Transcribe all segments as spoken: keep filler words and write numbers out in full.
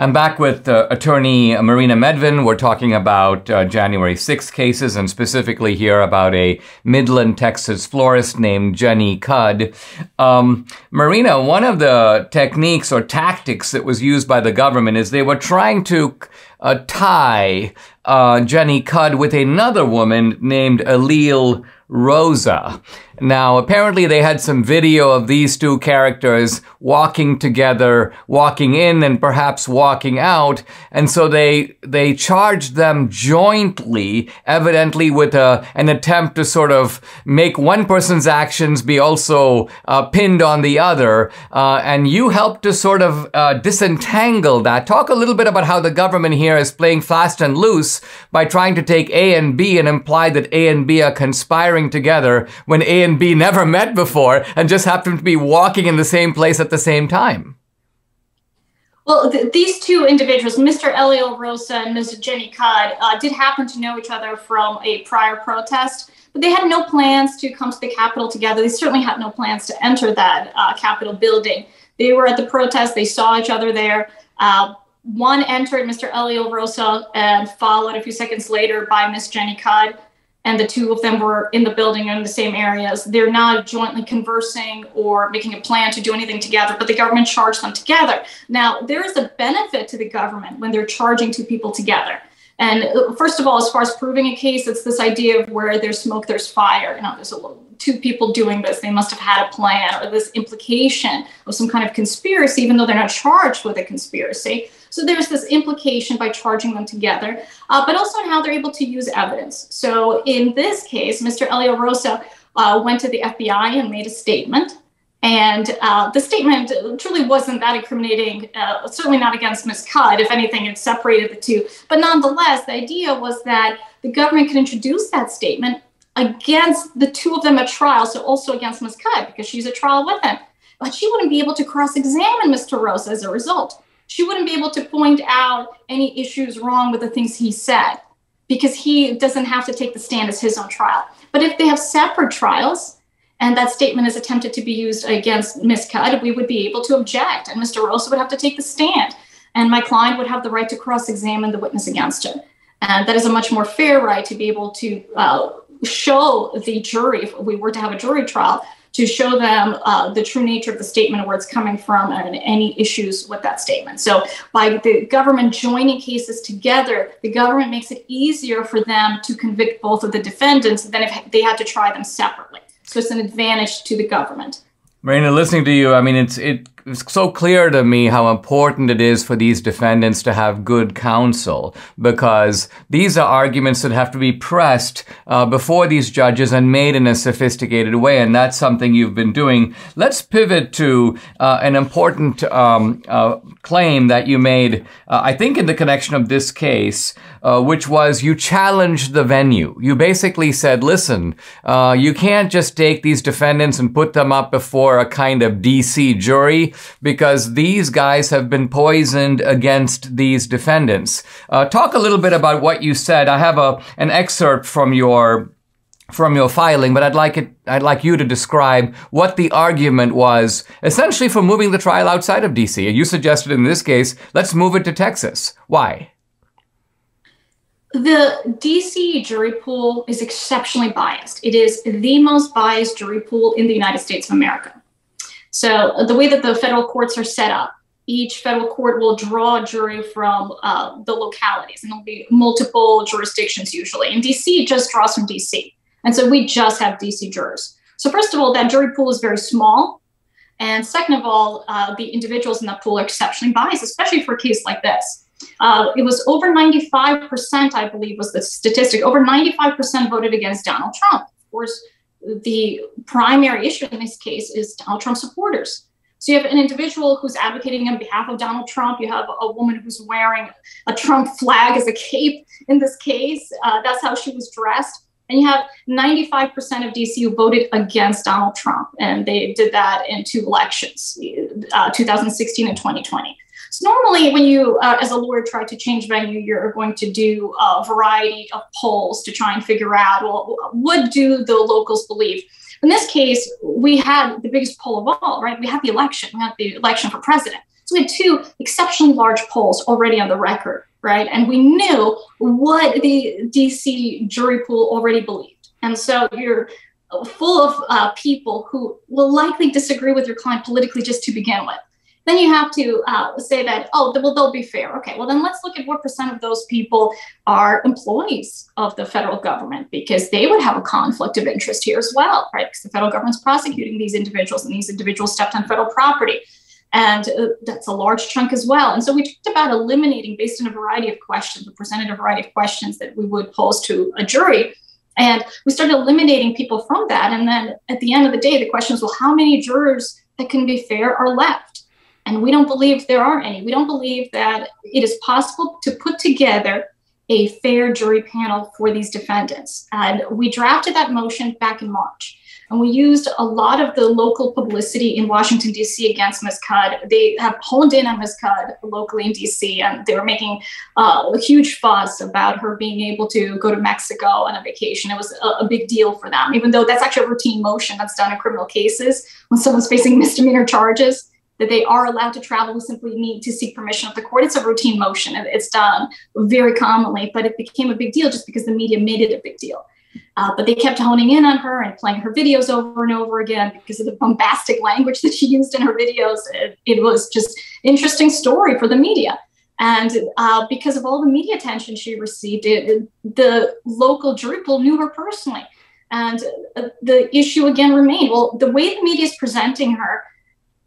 I'm back with uh, attorney Marina Medvin. We're talking about uh, January sixth cases, and specifically here about a Midland, Texas florist named Jenny Cudd. Um, Marina, one of the techniques or tactics that was used by the government is they were trying to uh, tie uh, Jenny Cudd with another woman named Eliel Rosa. Now, apparently they had some video of these two characters walking together, walking in and perhaps walking out. And so they, they charged them jointly, evidently with a, an attempt to sort of make one person's actions be also uh, pinned on the other. Uh, and you helped to sort of uh, disentangle that. Talk a little bit about how the government here is playing fast and loose by trying to take A and B and imply that A and B are conspiring together when A and B never met before and just happened to be walking in the same place at the same time. Well, th these two individuals, Mister Eliel Rosa and Miz Jenny Cudd, uh, did happen to know each other from a prior protest, but they had no plans to come to the Capitol together. They certainly had no plans to enter that uh, Capitol building. They were at the protest. They saw each other there. Uh, one entered, Mister Eliel Rosa, and followed a few seconds later by Miz Jenny Cudd. And the two of them were in the building in the same areas. They're not jointly conversing or making a plan to do anything together, but the government charged them together. Now, there is a benefit to the government when they're charging two people together. And first of all, as far as proving a case, it's this idea of where there's smoke, there's fire. You know, there's a little, two people doing this. They must have had a plan or this implication of some kind of conspiracy, even though they're not charged with a conspiracy. So there's this implication by charging them together, uh, but also in how they're able to use evidence. So in this case, Mister Eliel Rosa uh, went to the F B I and made a statement. And uh, the statement truly wasn't that incriminating, uh, certainly not against Miz Cudd. If anything, it separated the two. But nonetheless, the idea was that the government could introduce that statement against the two of them at trial, so also against Miz Cudd, because she's at trial with him. But she wouldn't be able to cross-examine Mister Rosa as a result. She wouldn't be able to point out any issues wrong with the things he said, because he doesn't have to take the stand as his own trial. But if they have separate trials and that statement is attempted to be used against Miz Cudd, we would be able to object, and Mister Rosa would have to take the stand, and my client would have the right to cross-examine the witness against her. And that is a much more fair right to be able to uh, show the jury, if we were to have a jury trial, to show them uh, the true nature of the statement, where it's coming from, and any issues with that statement. So by the government joining cases together, the government makes it easier for them to convict both of the defendants than if they had to try them separately. So it's an advantage to the government. Marina, listening to you, I mean, it's, it, it's so clear to me how important it is for these defendants to have good counsel, because these are arguments that have to be pressed uh, before these judges and made in a sophisticated way, and that's something you've been doing. Let's pivot to uh, an important um, uh, claim that you made, uh, I think in the connection of this case, uh, which was you challenged the venue. You basically said, listen, uh, you can't just take these defendants and put them up before a kind of D C jury, because these guys have been poisoned against these defendants. Uh, talk a little bit about what you said. I have a an excerpt from your from your filing, but I'd like it. I'd like you to describe what the argument was, essentially, for moving the trial outside of D C. You suggested in this case, let's move it to Texas. Why? The D C jury pool is exceptionally biased. It is the most biased jury pool in the United States of America. So the way that the federal courts are set up, each federal court will draw a jury from uh, the localities, and it'll be multiple jurisdictions usually. And D C just draws from D C. And so we just have D C jurors. So first of all, that jury pool is very small. And second of all, uh, the individuals in that pool are exceptionally biased, especially for a case like this. Uh, it was over ninety-five percent, I believe, was the statistic. Over ninety-five percent voted against Donald Trump. Of course, the primary issue in this case is Donald Trump supporters. So you have an individual who's advocating on behalf of Donald Trump. You have a woman who's wearing a Trump flag as a cape in this case. Uh, that's how she was dressed. And you have ninety-five percent of D C who voted against Donald Trump. And they did that in two elections, uh, two thousand sixteen and twenty twenty. So normally when you, uh, as a lawyer, try to change venue, you're going to do a variety of polls to try and figure out, well, what do the locals believe? In this case, we had the biggest poll of all, right? We had the election, we had the election for president. So we had two exceptionally large polls already on the record, right? And we knew what the D C jury pool already believed. And so you're full of uh, people who will likely disagree with your client politically just to begin with. Then you have to uh, say that, oh, well, they'll be fair. Okay, well, then let's look at what percent of those people are employees of the federal government, because they would have a conflict of interest here as well, right? Because the federal government's prosecuting these individuals, and these individuals stepped on federal property. And uh, that's a large chunk as well. And so we talked about eliminating, based on a variety of questions, the percentage of variety of questions that we would pose to a jury. And we started eliminating people from that. And then at the end of the day, the question is, well, how many jurors that can be fair are left? And we don't believe there are any. We don't believe that it is possible to put together a fair jury panel for these defendants. And we drafted that motion back in March. And we used a lot of the local publicity in Washington, D C against Miz Cudd. They have honed in on Miz Cudd locally in D C, and they were making uh, a huge fuss about her being able to go to Mexico on a vacation. It was a, a big deal for them, even though that's actually a routine motion that's done in criminal cases when someone's facing misdemeanor charges, that they are allowed to travel. We simply need to seek permission of the court. It's a routine motion. It's done very commonly, but it became a big deal just because the media made it a big deal. Uh, but they kept honing in on her and playing her videos over and over again because of the bombastic language that she used in her videos. It, it was just an interesting story for the media. And uh, because of all the media attention she received, it, the local jury pool knew her personally. And uh, the issue again remained, well, the way the media is presenting her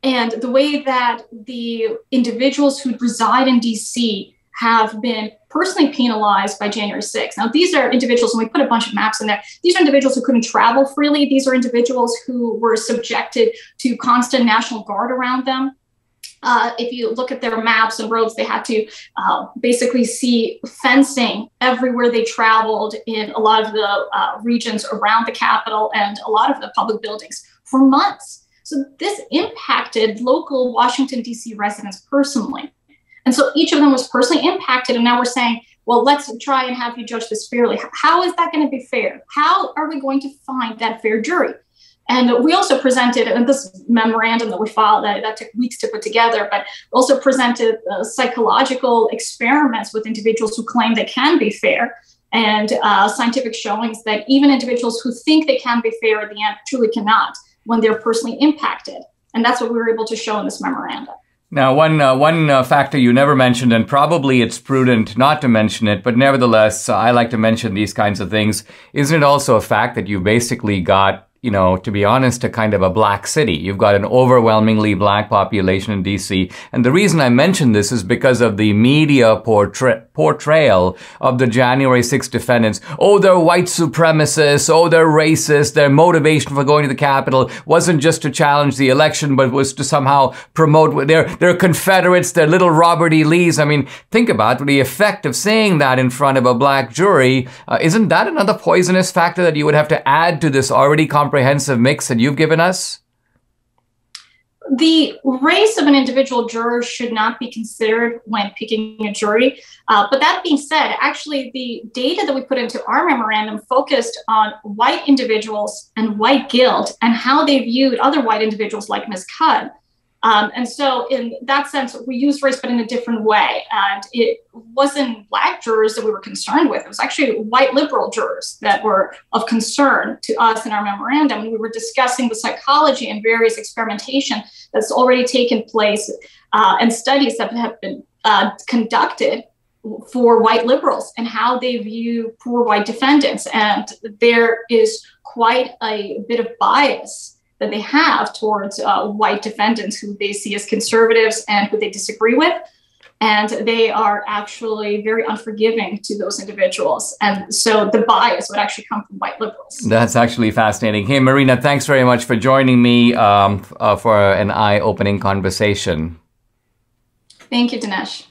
and the way that the individuals who reside in D C have been personally penalized by January sixth. Now, these are individuals, and we put a bunch of maps in there, these are individuals who couldn't travel freely. These are individuals who were subjected to constant National Guard around them. Uh, if you look at their maps and roads, they had to uh, basically see fencing everywhere they traveled in a lot of the uh, regions around the Capitol and a lot of the public buildings for months. So this impacted local Washington, D C residents personally. And so each of them was personally impacted. And now we're saying, well, let's try and have you judge this fairly. How is that going to be fair? How are we going to find that fair jury? And we also presented, and this memorandum that we filed, that, that took weeks to put together, but also presented uh, psychological experiments with individuals who claim they can be fair, and uh, scientific showings that even individuals who think they can be fair at the end truly cannot, when they're personally impacted. And that's what we were able to show in this memorandum. Now, one, uh, one uh, factor you never mentioned, and probably it's prudent not to mention it, but nevertheless, uh, I like to mention these kinds of things. Isn't it also a fact that you basically got, you know, to be honest, a kind of a black city? You've got an overwhelmingly black population in D C. And the reason I mention this is because of the media portray portrayal of the January sixth defendants. Oh, they're white supremacists. Oh, they're racist. Their motivation for going to the Capitol wasn't just to challenge the election, but was to somehow promote their, their Confederates, their little Robert E. Lees. I mean, think about the effect of saying that in front of a black jury. Uh, isn't that another poisonous factor that you would have to add to this already comprehensive mix that you've given us? The race of an individual juror should not be considered when picking a jury. Uh, but that being said, actually, the data that we put into our memorandum focused on white individuals and white guilt and how they viewed other white individuals like Miz Cudd. Um, and so in that sense, we used race, but in a different way. And it wasn't black jurors that we were concerned with. It was actually white liberal jurors that were of concern to us in our memorandum. We were discussing the psychology and various experimentation that's already taken place uh, and studies that have been uh, conducted for white liberals and how they view poor white defendants. And there is quite a bit of bias that they have towards uh, white defendants who they see as conservatives and who they disagree with. And they are actually very unforgiving to those individuals. And so the bias would actually come from white liberals. That's actually fascinating. Hey, Marina, thanks very much for joining me um, uh, for an eye-opening conversation. Thank you, Dinesh.